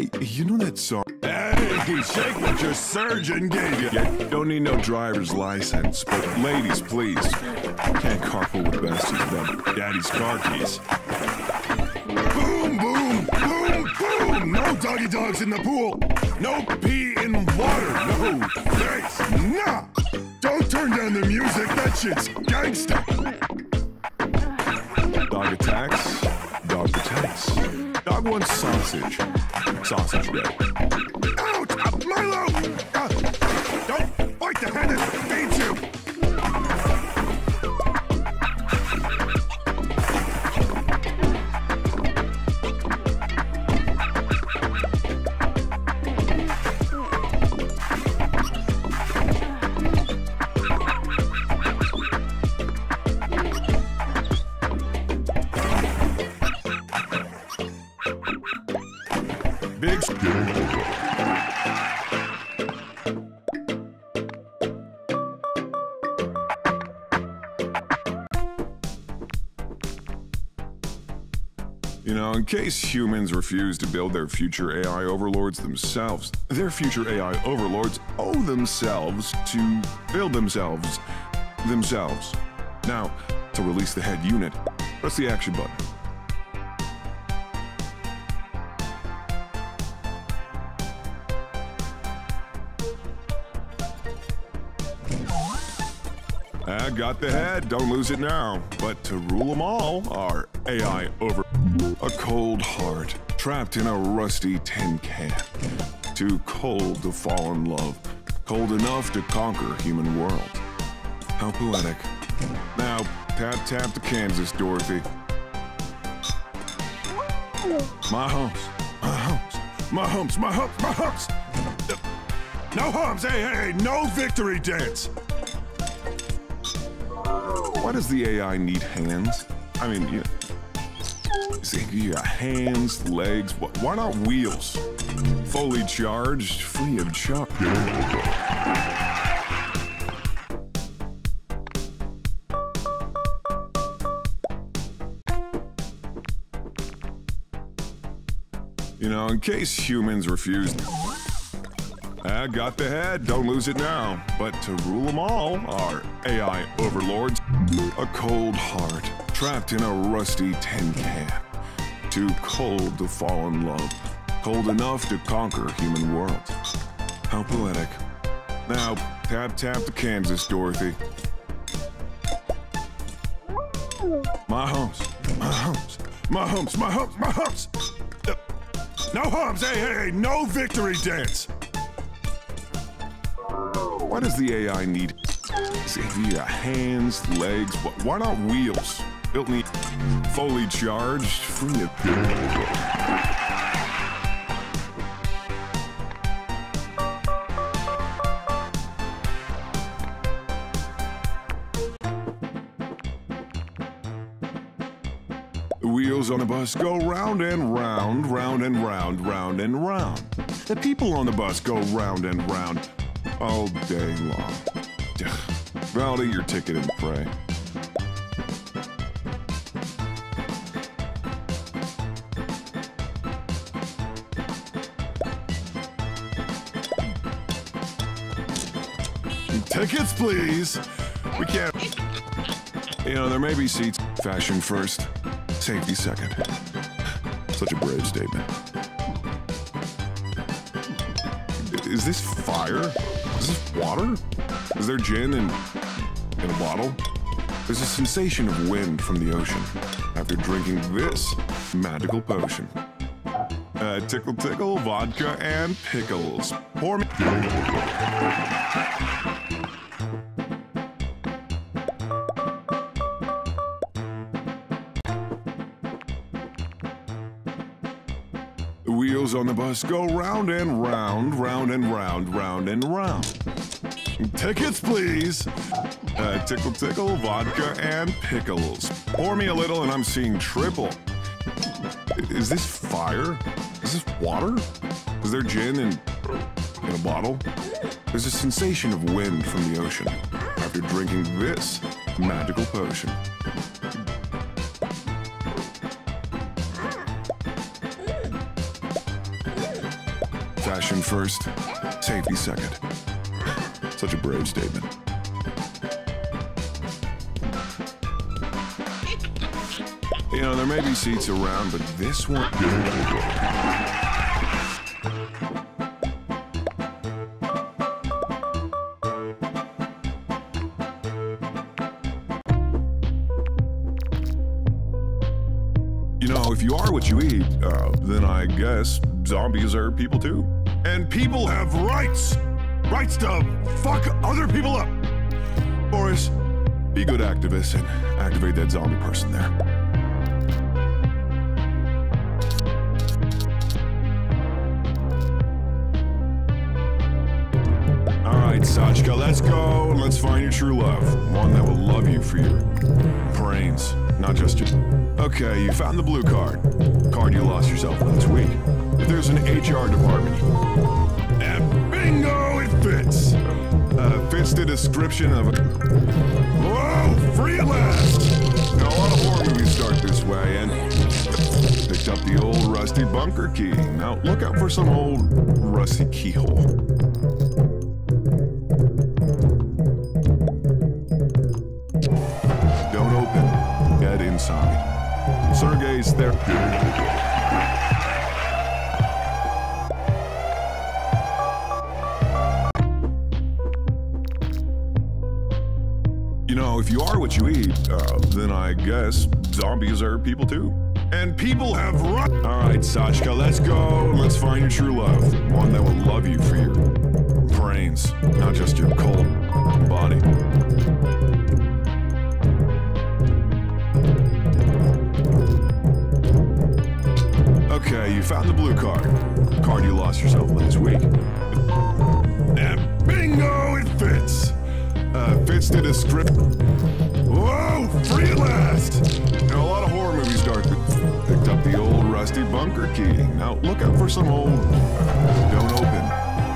Hey, you know that song? Hey, you can shake what your surgeon gave you. Yeah, don't need no driver's license, but ladies, please. Can't carpool with bastards without daddy's car keys. Boom, boom, boom, boom! No doggy dogs in the pool! No pee in water! No, thanks! Nah! Don't turn down the music, that shit's gangsta! Dog attacks? Dog protects. Dog wants sausage. Sausage day. Ouch! Milo! Don't fight the hand that feeds you! Big You know, in case humans refuse to build their future AI overlords themselves, their future AI overlords owe themselves to build themselves. Now, to release the head unit, press the action button. I got the head, don't lose it now. But to rule them all, our AI over... A cold heart, trapped in a rusty tin can. Too cold to fall in love. Cold enough to conquer human world. How poetic. Now, tap, tap to Kansas, Dorothy. My humps, my humps, my humps, my humps, my humps! No humps, hey, no victory dance! Why does the AI need hands? I mean, you got hands, legs, why not wheels? Fully charged, free of chop. You know, in case humans refuse... I got the head, don't lose it now. But to rule them all, our AI overlords, a cold heart, trapped in a rusty tin can. Too cold to fall in love, cold enough to conquer human world. How poetic. Now, tap, tap to Kansas, Dorothy. My humps, my humps, my humps, my humps, my humps! No humps, hey, no victory dance! Why does the AI need hands, legs? Why not wheels? Built me fully charged, free of... The wheels on the bus go round and round, round and round, round and round. The people on the bus go round and round. All day long. Validate your ticket and pray. Tickets, please. We can't. You know, there may be seats. Fashion first, safety second. Such a brave statement. Is this fire? Is this water? Is there gin in a bottle? There's a sensation of wind from the ocean after drinking this magical potion. Tickle tickle, vodka, and pickles. Pour me... The wheels on the bus go round and round, round and round, round and round. Tickets, please. Tickle, tickle, vodka, and pickles. Pour me a little and I'm seeing triple. Is this fire? Is this water? Is there gin in a bottle? There's a sensation of wind from the ocean after drinking this magical potion. Fashion first, safety second. Such a brave statement. You know, there may be seats around, but this one... You know, if you are what you eat, then I guess zombies are people too. And people have rights! Rights to fuck other people up! Boris, be good activists and activate that zombie person there. Sachka, let's go and let's find your true love. One that will love you for your brains, not just your... Okay, you found the blue card. Card you lost yourself last week. If there's an HR department, and bingo, it fits. Fits the description of a... Whoa, free at last! Now, a lot of horror movies start this way, and picked up the old rusty bunker key. Now, look out for some old rusty keyhole. Inside. Sergei's there. You know, if you are what you eat, then I guess zombies are people too. And people have run. All right, Sachka, let's go. Let's find your true love. One that will love you for your brains, not just your cold body. Okay, you found the blue card. Card you lost yourself last week. And bingo, it fits. Fits to the script. Whoa, free at last! And a lot of horror movies start with picked up the old rusty bunker key. Now look out for some old... Don't open.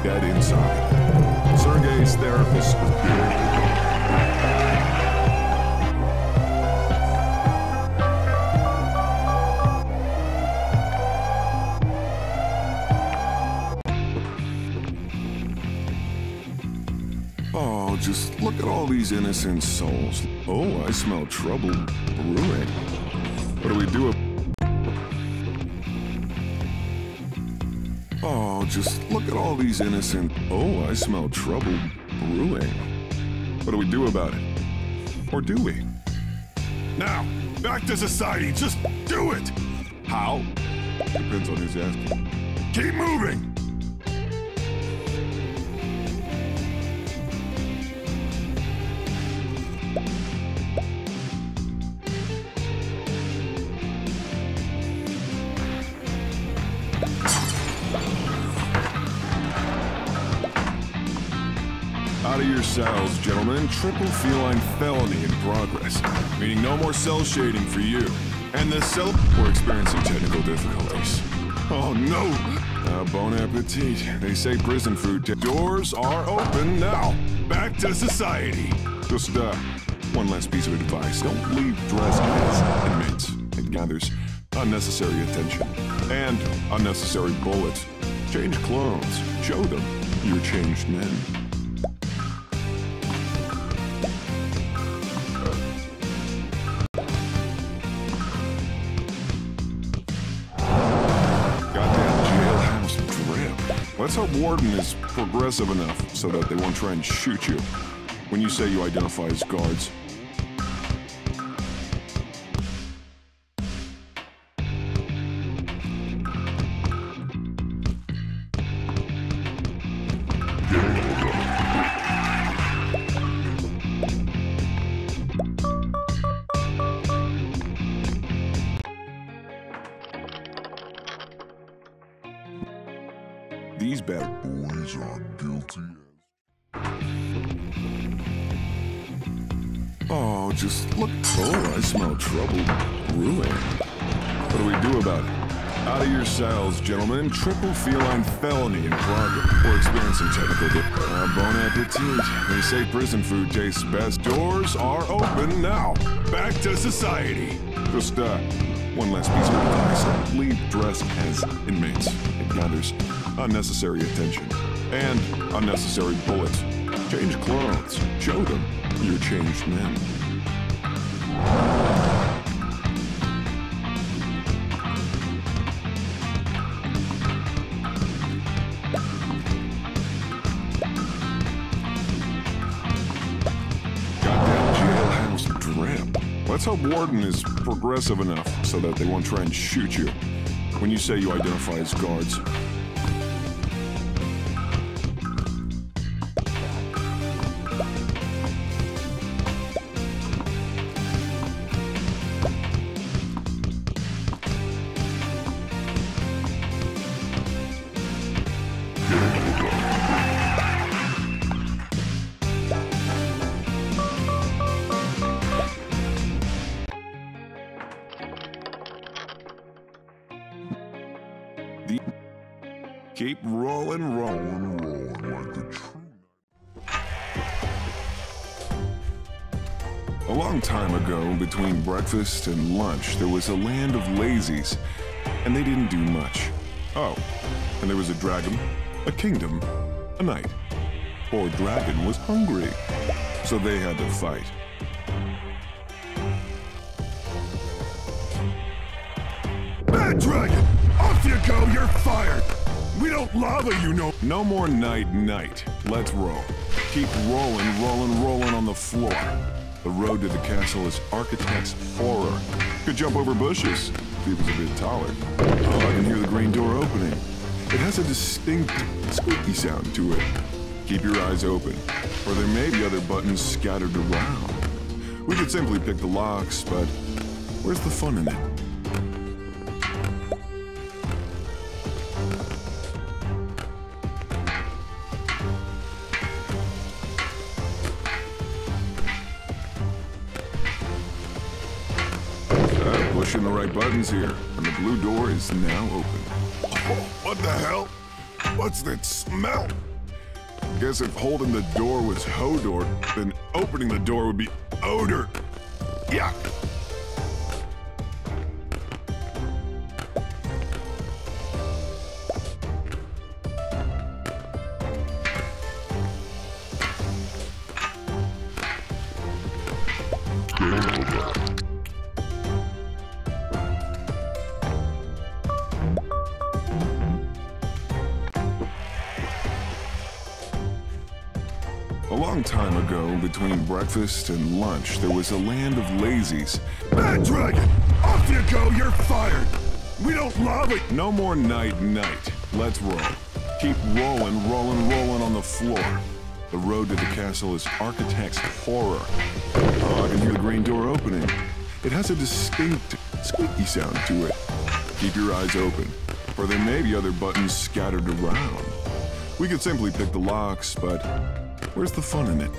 Dead inside. Sergei's therapist... Just look at all these innocent souls. Oh, I smell trouble brewing. What do we do? Oh, just look at all these innocent. Oh, I smell trouble brewing. What do we do about it? Or do we? Now, back to society. Just do it. How? Depends on who's asking. Keep moving. Out of your cells, gentlemen. Triple feline felony in progress, meaning no more cell shading for you. And the cell... We're experiencing technical difficulties. Oh, no! Bon appetit. They say prison food... Doors are open now. Back to society. Just, one last piece of advice. Don't leave dressed as inmates. It gathers unnecessary attention and unnecessary bullets. Change clothes. Show them you're changed men. Let's hope Warden is progressive enough so that they won't try and shoot you when you say you identify as guards. These bad boys are guilty. Oh, just look. Oh, I smell trouble brewing. What do we do about it? Out of your cells, gentlemen. Triple feline felony in progress. We're experiencing technical difficulty. Bon appetit. They say prison food tastes best. Doors are open now. Back to society. Just one last piece of advice. Leave dressed as inmates. It gathers unnecessary attention, and unnecessary bullets. Change clothes. Show them you're changed men. Goddamn jailhouse drip. Let's hope Warden is progressive enough so that they won't try and shoot you when you say you identify as guards. Keep rolling like the tree. A long time ago, between breakfast and lunch, there was a land of lazies, and they didn't do much. Oh, and there was a dragon, a kingdom, a knight. Poor dragon was hungry, so they had to fight. Bad dragon! Off you go, you're fired! We don't lava, you know. No more night. Let's roll. Keep rolling on the floor. The road to the castle is architect's horror. Could jump over bushes. If he was a bit taller. Oh, I can hear the green door opening. It has a distinct squeaky sound to it. Keep your eyes open, or there may be other buttons scattered around. We could simply pick the locks, but where's the fun in it? Pushing the right buttons here, and the blue door is now open. Oh, what the hell? What's that smell? Guess if holding the door was Hodor, then opening the door would be odor. Yuck! A long time ago, between breakfast and lunch, there was a land of lazies. Bad dragon! Off you go, you're fired! We don't lava. No more night. Let's roll. Keep rolling on the floor. The road to the castle is architect's horror. Oh, I can hear the green door opening. It has a distinct squeaky sound to it. Keep your eyes open, for there may be other buttons scattered around. We could simply pick the locks, but where's the fun in it?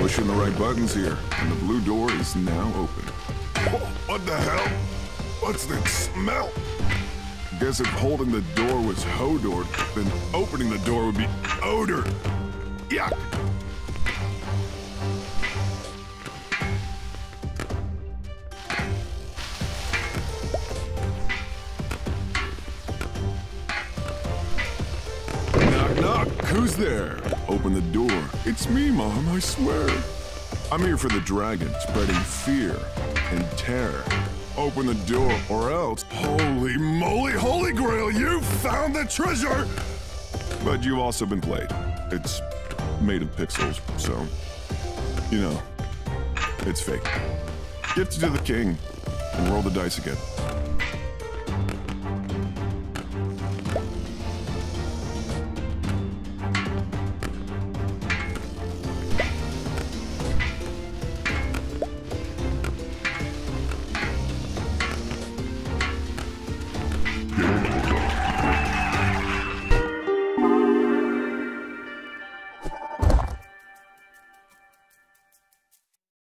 Pushing the right buttons here, and the blue door is now open. Oh, what the hell? What's that smell? Guess if holding the door was Hodor, then opening the door would be odor. Yuck! Knock, knock! Who's there? Open the door. It's me, Mom, I swear. I'm here for the dragon, spreading fear and terror. Open the door, or else. Holy moly, holy grail, you found the treasure! But you've also been played. It's made of pixels, so, you know, it's fake. Gift it to the king, and roll the dice again.